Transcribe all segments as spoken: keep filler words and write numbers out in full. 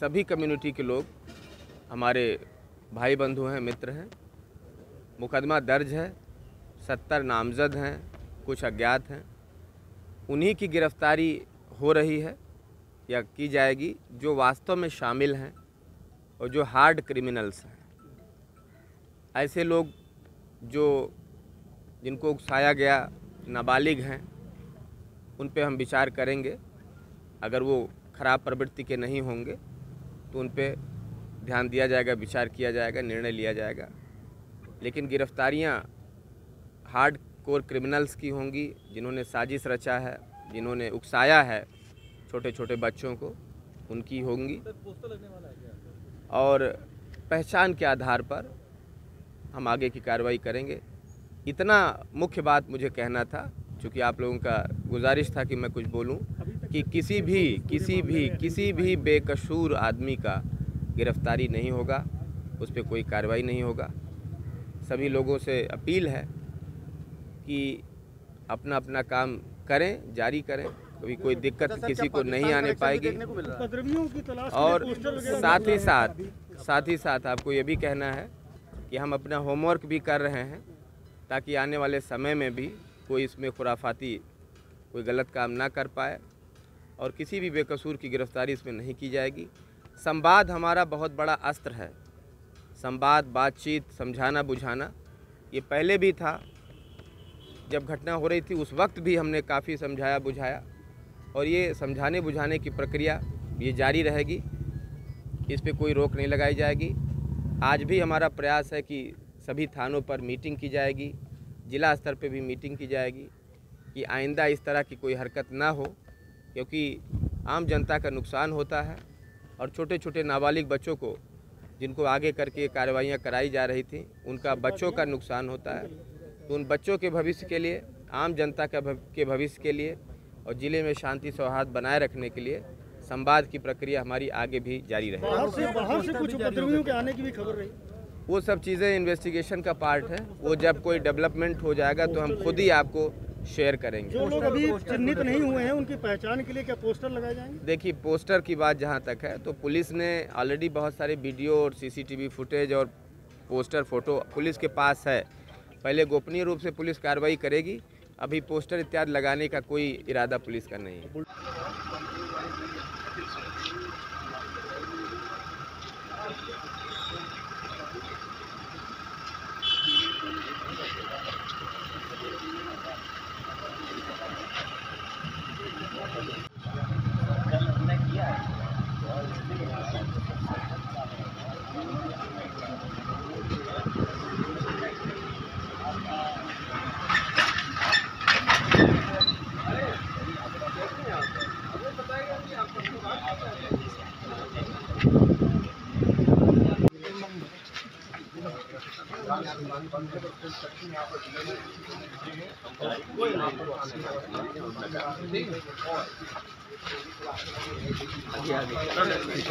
सभी कम्युनिटी के लोग हमारे भाई बंधु हैं, मित्र हैं। मुकदमा दर्ज है, सत्तर नामजद हैं, कुछ अज्ञात हैं। उन्हीं की गिरफ्तारी हो रही है या की जाएगी जो वास्तव में शामिल हैं और जो हार्ड क्रिमिनल्स हैं। ऐसे लोग जो जिनको उकसाया गया, नाबालिग हैं, उन पे हम विचार करेंगे। अगर वो खराब प्रवृत्ति के नहीं होंगे तो उन पे ध्यान दिया जाएगा, विचार किया जाएगा, निर्णय लिया जाएगा। लेकिन गिरफ्तारियां हार्ड कोर क्रिमिनल्स की होंगी, जिन्होंने साजिश रचा है, जिन्होंने उकसाया है छोटे छोटे बच्चों को, उनकी होंगी। और पहचान के आधार पर हम आगे की कार्रवाई करेंगे। इतना मुख्य बात मुझे कहना था, क्योंकि आप लोगों का गुजारिश था कि मैं कुछ बोलूं कि किसी भी किसी भी किसी भी बेकसूर आदमी का गिरफ्तारी नहीं होगा, उस पर कोई कार्रवाई नहीं होगा। सभी लोगों से अपील है कि अपना अपना काम करें, जारी करें, कभी कोई दिक्कत किसी को नहीं आने पाएगी। और साथ ही साथ साथ ही साथ आपको ये भी कहना है कि हम अपना होमवर्क भी कर रहे हैं, ताकि आने वाले समय में भी कोई इसमें खुराफाती, कोई गलत काम ना कर पाए और किसी भी बेकसूर की गिरफ्तारी इसमें नहीं की जाएगी। संवाद हमारा बहुत बड़ा अस्त्र है। संवाद, बातचीत, समझाना, बुझाना, ये पहले भी था। जब घटना हो रही थी उस वक्त भी हमने काफ़ी समझाया, बुझाया, और ये समझाने बुझाने की प्रक्रिया ये जारी रहेगी। इस पे कोई रोक नहीं लगाई जाएगी। आज भी हमारा प्रयास है कि सभी थानों पर मीटिंग की जाएगी, जिला स्तर पे भी मीटिंग की जाएगी कि आइंदा इस तरह की कोई हरकत ना हो, क्योंकि आम जनता का नुकसान होता है और छोटे छोटे नाबालिग बच्चों को, जिनको आगे करके कार्रवाइयाँ कराई जा रही थी, उनका, बच्चों का नुकसान होता है। तो उन बच्चों के भविष्य के लिए, आम जनता के भविष्य के लिए और ज़िले में शांति सौहार्द बनाए रखने के लिए संवाद की प्रक्रिया हमारी आगे भी जारी रहेगी। बाहर से, बाहर से कुछ उपद्रवियों के आने की भी खबर रही। वो सब चीज़ें इन्वेस्टिगेशन का पार्ट है। वो जब कोई डेवलपमेंट हो जाएगा तो हम खुद ही आपको शेयर करेंगे। जो लोग अभी चिन्हित नहीं हुए हैं उनकी पहचान के लिए क्या पोस्टर लगाए जाएंगे? देखिए, पोस्टर की बात जहाँ तक है तो पुलिस ने ऑलरेडी बहुत सारे वीडियो और सीसीटीवी फुटेज और पोस्टर, फोटो पुलिस के पास है। पहले गोपनीय रूप से पुलिस कार्रवाई करेगी। अभी पोस्टर इत्यादि लगाने का कोई इरादा पुलिस का नहीं है।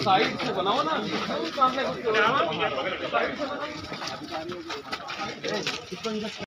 साइड से बनाओ ना, सामने कुछ साइड से बनाओ।